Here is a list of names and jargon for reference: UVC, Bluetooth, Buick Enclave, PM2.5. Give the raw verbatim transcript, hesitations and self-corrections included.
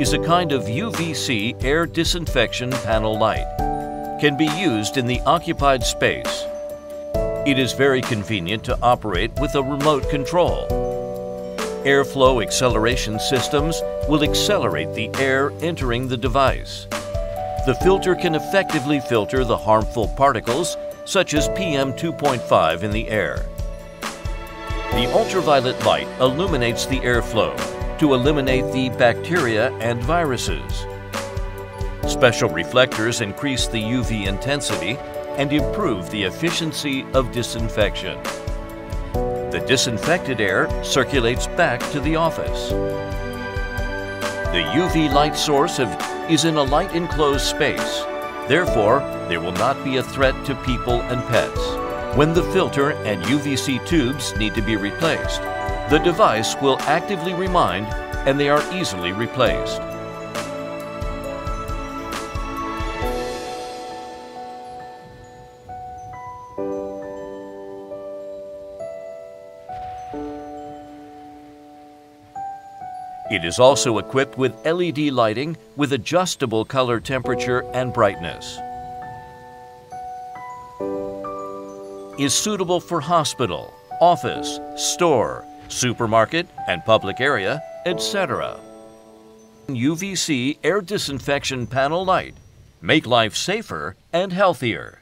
is a kind of U V C air disinfection panel light. Can be used in the occupied space. It is very convenient to operate with a remote control. Airflow acceleration systems will accelerate the air entering the device. The filter can effectively filter the harmful particles such as P M two point five in the air. The ultraviolet light illuminates the airflow to eliminate the bacteria and viruses. Special reflectors increase the U V intensity and improve the efficiency of disinfection. The disinfected air circulates back to the office. The U V light source of, is in a light-enclosed space. Therefore, there will not be a threat to people and pets. When the filter and U V C tubes need to be replaced, the device will actively remind and they are easily replaced. It is also equipped with L E D lighting with adjustable color temperature and brightness. Is suitable for hospital, office, store, supermarket and public area, et cetera. U V C air disinfection panel light. Make life safer and healthier.